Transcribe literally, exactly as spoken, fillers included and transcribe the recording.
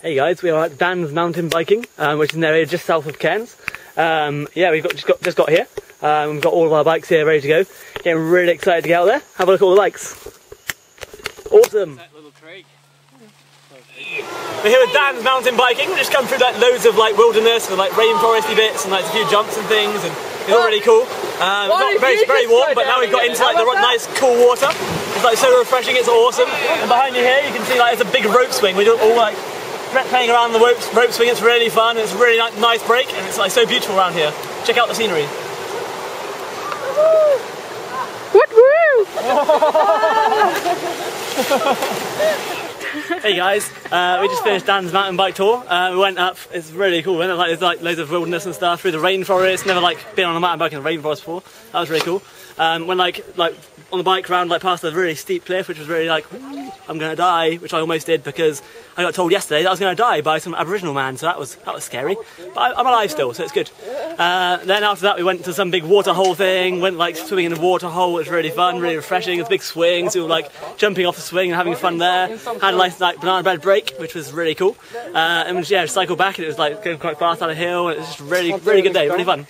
Hey guys, we are at Dan's Mountain Biking, um, which is an area just south of Cairns. Um, yeah, we've got just got just got here. Um, we've got all of our bikes here ready to go. Getting really excited to get out there. Have a look at all the bikes. Awesome. That little creek. We're here at Dan's Mountain Biking. We've just come through like loads of like wilderness and like rainforesty bits and like a few jumps and things, and it's all really cool. Um, not very very warm, but now we've got into like the nice cool water. It's like so refreshing. It's awesome. And behind me here, you can see like there's a big rope swing. We do all like. Playing around the rope, rope swing, it's really fun, it's a really nice break, and it's like so beautiful around here. Check out the scenery. What woo! Hey guys, uh, we just finished Dan's mountain bike tour. Uh, we went up, it's really cool, isn't it? Like, there's like loads of wilderness and stuff through the rainforest. Never like been on a mountain bike in the rainforest before. That was really cool. Um, went like like on the bike round like past a really steep cliff, which was really like. I'm gonna die, which I almost did because I got told yesterday that I was gonna die by some Aboriginal man, so that was that was scary. But I, I'm alive still, so it's good. Uh, then after that, we went to some big waterhole thing. Went like swimming in the waterhole. It was really fun, really refreshing. It's a big swing, so we were like jumping off the swing and having fun there. Had a nice like banana bread break, which was really cool. Uh, and yeah, cycled back and it was like going quite fast down a hill. And it was just really really good day, really fun.